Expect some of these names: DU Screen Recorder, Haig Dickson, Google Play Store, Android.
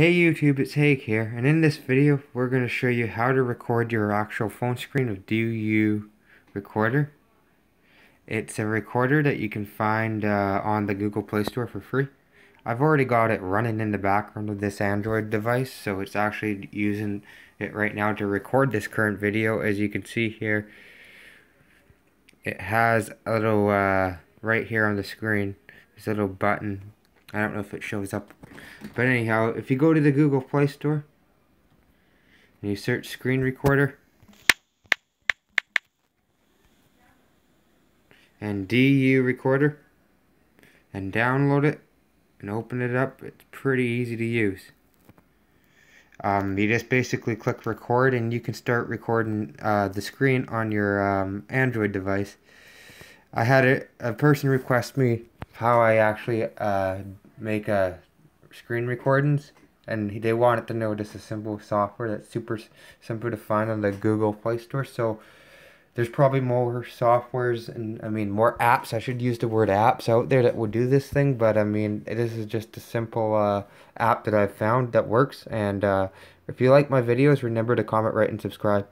Hey YouTube, it's Haig here, and in this video we're going to show you how to record your actual phone screen with DU Recorder. It's a recorder that you can find on the Google Play Store for free. I've already got it running in the background of this Android device, so it's actually using it right now to record this current video. As you can see here, it has a little, right here on the screen, this little button. I don't know if it shows up, but anyhow, if you go to the Google Play Store and you search screen recorder and DU recorder and download it and open it up, it's pretty easy to use. You just basically click record and you can start recording the screen on your Android device. I had a person request me how I actually make screen recordings, and they wanted to know just a simple software that's super simple to find on the Google Play Store. So there's probably more softwares, and I mean more apps, I should use the word apps, out there that will do this thing, but I mean this is just a simple app that I've found that works. And if you like my videos, remember to comment, rate, and subscribe.